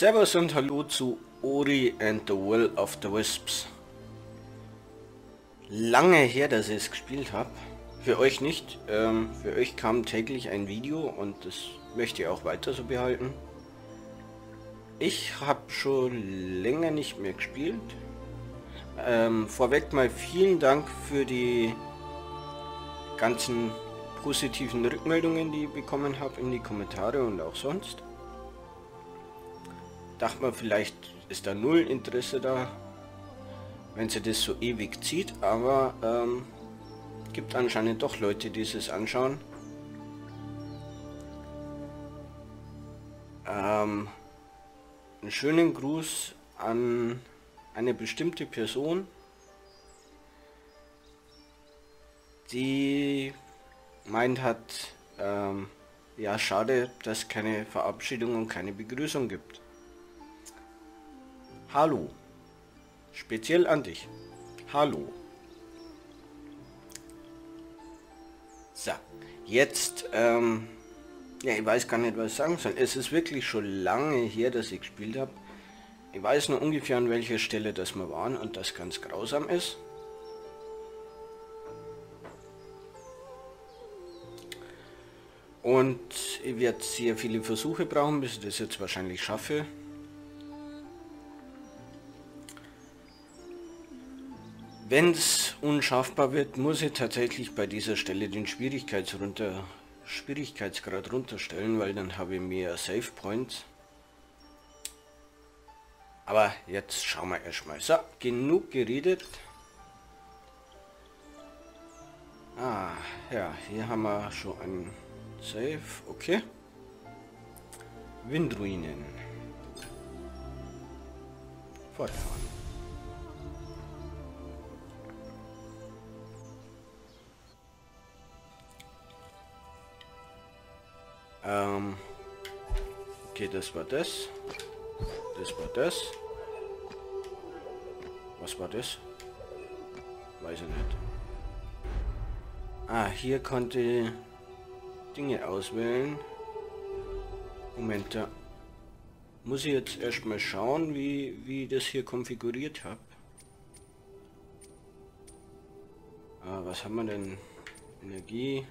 Servus und hallo zu Ori and the Will of the Wisps. Lange her, dass ich es gespielt habe. Für euch nicht. Für euch kam täglich ein Video und das möchte ich auch weiter so behalten. Ich habe schon länger nicht mehr gespielt. Vorweg mal vielen Dank für die ganzen positiven Rückmeldungen, die ich bekommen habe in die Kommentare und auch sonst. Dachte man, vielleicht ist da null Interesse da, wenn sie das so ewig zieht, aber gibt anscheinend doch Leute, die es anschauen. Einen schönen Gruß an eine bestimmte Person, die meint hat, ja, schade, dass es keine Verabschiedung und keine Begrüßung gibt. Hallo. Speziell an dich. Hallo. So, jetzt, ja, ich weiß gar nicht, was ich sagen soll. Es ist wirklich schon lange her, dass ich gespielt habe. Ich weiß nur ungefähr, an welcher Stelle das wir waren und das ganz grausam ist. Und ich werde sehr viele Versuche brauchen, bis ich das jetzt wahrscheinlich schaffe. Wenn es unschaffbar wird, muss ich tatsächlich bei dieser Stelle den Schwierigkeitsgrad runterstellen, weil dann habe ich mehr Save Points. Aber jetzt schauen wir erstmal. So, genug geredet. Ah, ja, hier haben wir schon einen Save. Okay. Windruinen. Fortfahren. Okay, das war das. Das war das. Was war das? Weiß ich nicht. Ah, hier konnte ich Dinge auswählen. Moment, da muss ich jetzt erstmal schauen, wie ich das hier konfiguriert habe. Ah, was haben wir denn? Energie.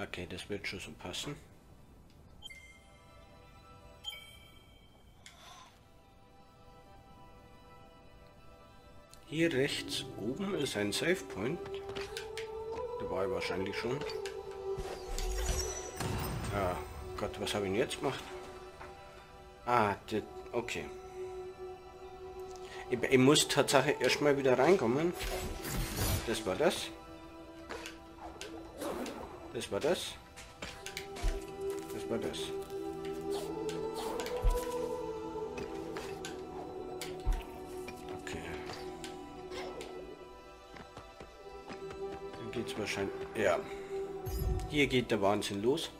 Okay, das wird schon so passen. Hier rechts oben ist ein Save Point. Da war ich wahrscheinlich schon. Ah, Gott, was habe ich denn jetzt gemacht? Ah, das, okay. Ich muss tatsächlich erstmal wieder reinkommen. Das war das. Das war das. Das war das. Okay. Dann geht's wahrscheinlich. Ja. Hier geht der Wahnsinn los.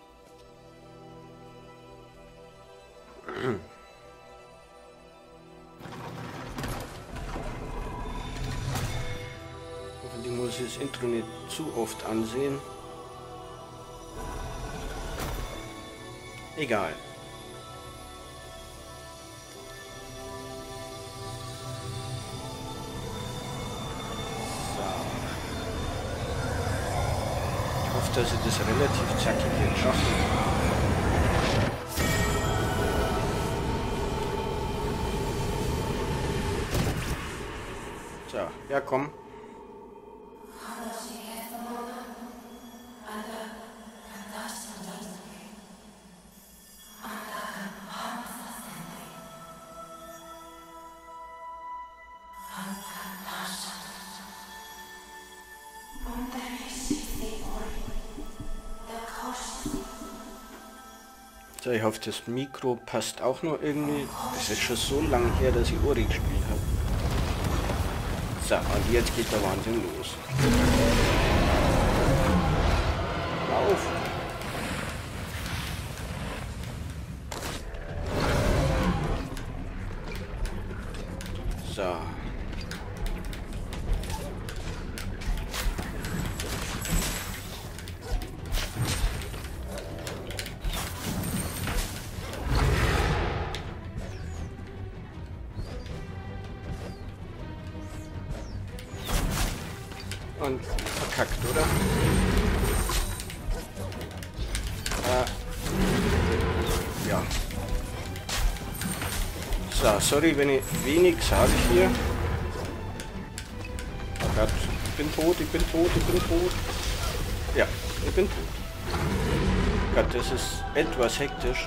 Hoffentlich muss ich das Intro nicht zu oft ansehen. Egal. So. Ich hoffe, dass ich das relativ zackig hier schaffe. So, ja komm. So, ich hoffe, das Mikro passt auch noch irgendwie. Es ist schon so lange her, dass ich Ori gespielt habe. So, und jetzt geht der Wahnsinn los. Lauf! So. man verkackt, oder? Ja. So, sorry, wenn ich wenig sage hier. Oh Gott, ich bin tot, ich bin tot, ich bin tot. Ja, ich bin tot. Oh Gott, das ist etwas hektisch.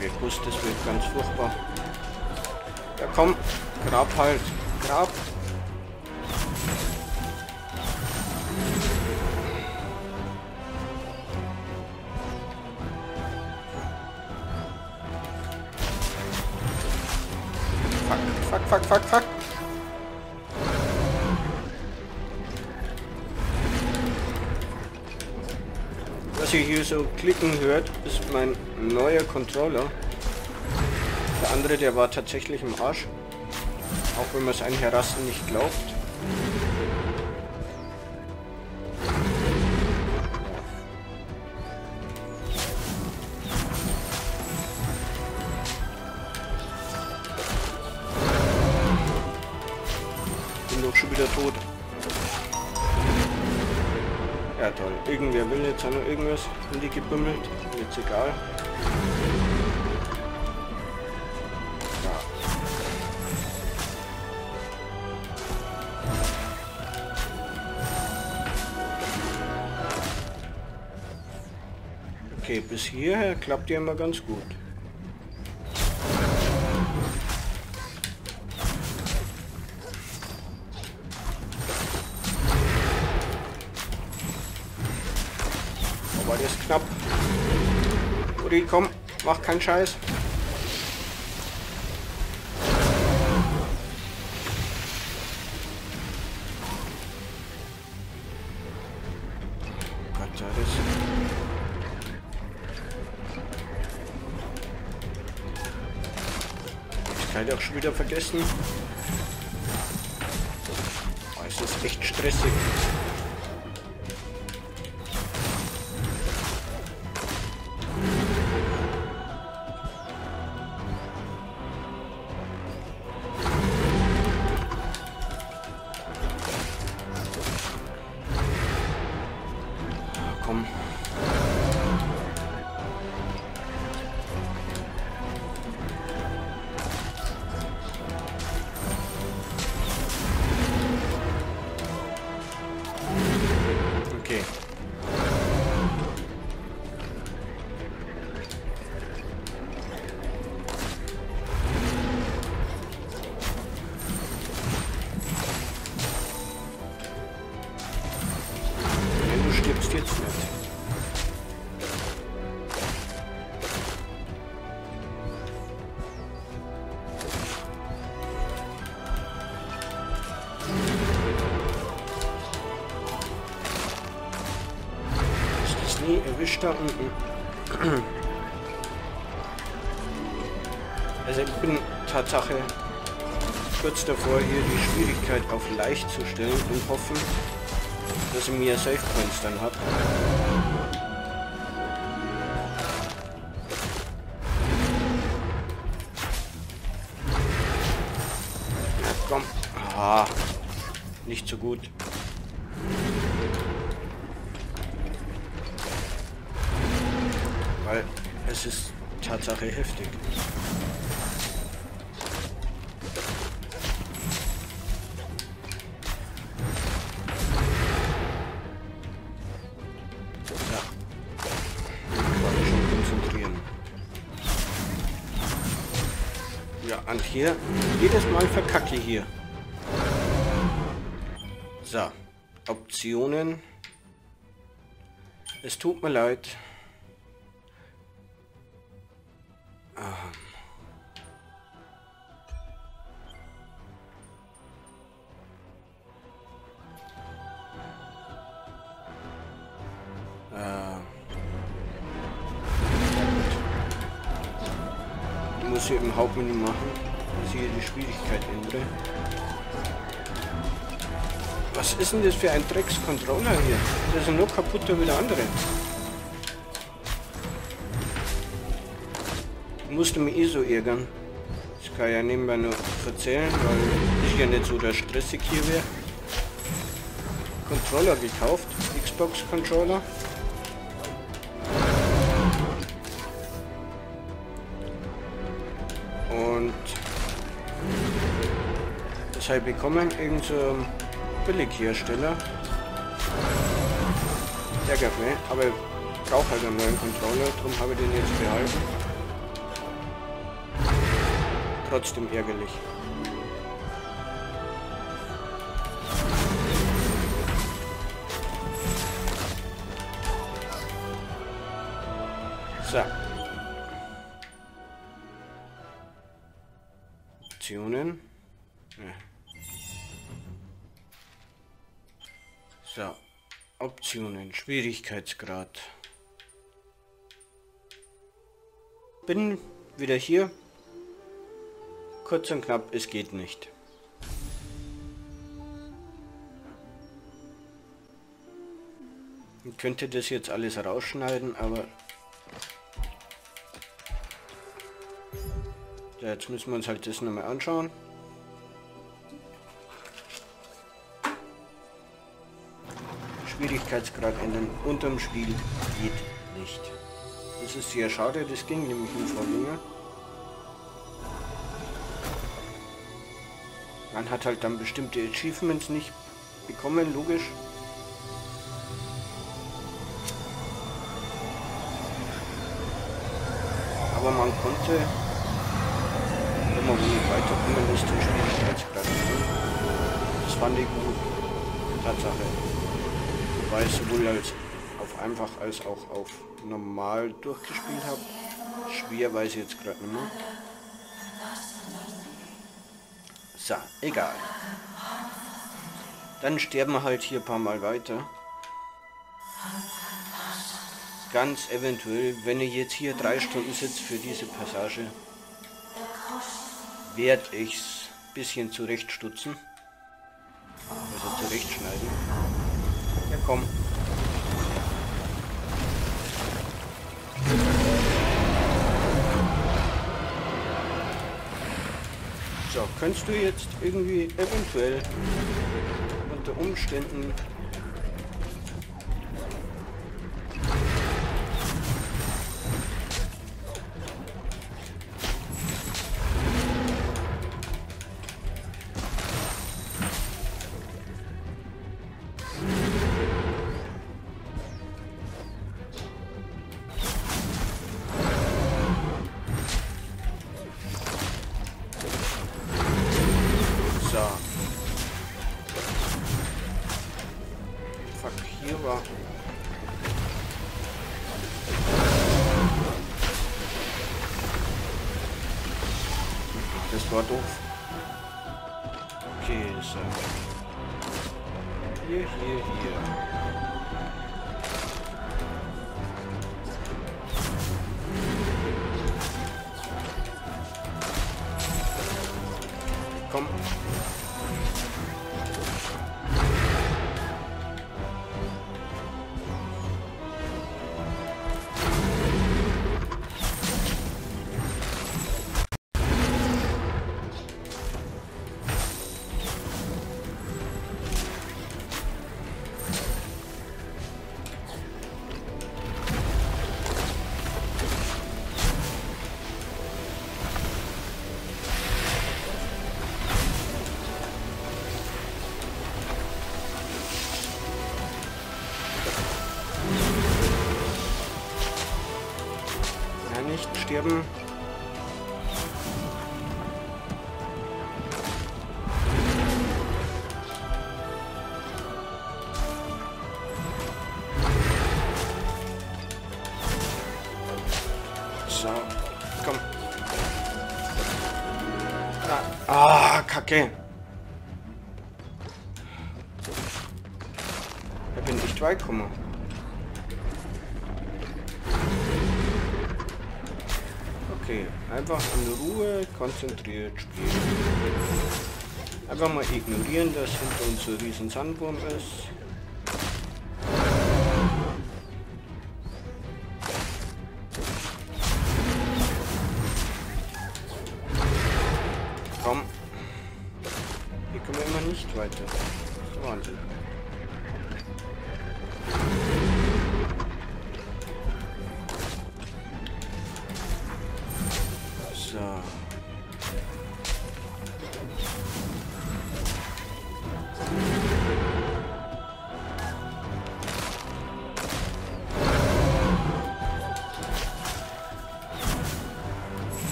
Ich hab gewusst, das wird ganz furchtbar. Ja komm, grab halt, grab. Fuck, fuck, fuck, fuck. Was ihr hier so klicken hört, ist mein neuer Controller. Der andere, der war tatsächlich im Arsch. Auch wenn man es einem Herassen nicht glaubt. Schon wieder tot. Ja toll, irgendwer will jetzt auch noch irgendwas in die gebümmelt. Jetzt egal. Ja. Okay, bis hierher klappt ja immer ganz gut. Ist knapp. Ori, komm, mach keinen Scheiß. Oh Gott, das ist... Ich kann auch schon wieder vergessen. Oh, es ist echt stressig. Okay. Du stirbst jetzt nicht. Erwischt da unten. Also ich bin Tatsache kurz davor, hier die Schwierigkeit auf leicht zu stellen und hoffen, dass ich mir Safe Points dann habe. Ja, komm. Ah, nicht so gut. Weil es ist Tatsache heftig. Ja. Ich kann mich schon konzentrieren. Ja, und hier, jedes Mal verkacke hier. So, Optionen. Es tut mir leid. Ich muss hier im Hauptmenü machen, dass ich hier die Schwierigkeit ändere. Was ist denn das für ein Drecks-Controller hier? Das ist nur kaputter wie der andere. Ich musste mich eh so ärgern. Das kann ja nebenbei noch erzählen, weil ich ja nicht so der stressig hier wäre. Controller gekauft, Xbox Controller. Und das habe ich bekommen, irgend so ein Billighersteller. Der gab mir, aber ich brauche halt einen neuen Controller, darum habe ich den jetzt behalten. Trotzdem ärgerlich. So. Optionen. Ja. So. Optionen. Schwierigkeitsgrad. Bin wieder hier. Kurz und knapp, es geht nicht. Ich könnte das jetzt alles rausschneiden, aber... Ja, jetzt müssen wir uns halt das nochmal anschauen. Schwierigkeitsgrad ändern unterm Spiel geht nicht. Das ist sehr schade, das ging nämlich im Vorgänger. Man hat halt dann bestimmte Achievements nicht bekommen, logisch. Aber man konnte... Wenn man weiterkommen ist, den Schwierigkeitsgrad. Das fand ich gut. Tatsache. Wobei ich sowohl als auf einfach als auch auf normal durchgespielt habe. Schwer weiß ich jetzt gerade nicht mehr. So, egal. Dann sterben wir halt hier ein paar Mal weiter. Ganz eventuell, wenn ich jetzt hier 3 Stunden sitze für diese Passage, werde ich es ein bisschen zurechtstutzen. Also zurechtschneiden. Ja, komm. So, könntest du jetzt irgendwie eventuell unter Umständen war doof. Okay, das ist hier. Komm. Sterben. So, komm. Ah, Kacke. Da bin ich weit gekommen. Okay, einfach in Ruhe, konzentriert spielen. Einfach mal ignorieren, dass hinter uns so ein riesen Sandwurm ist.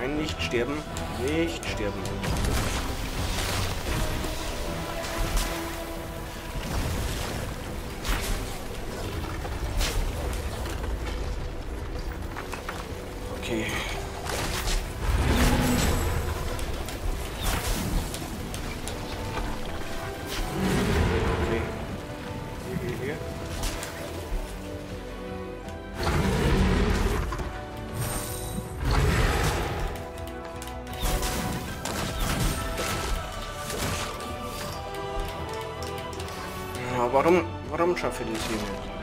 Nein, nicht sterben. Nicht sterben. Okay. Warum schaffe ich das hier nicht?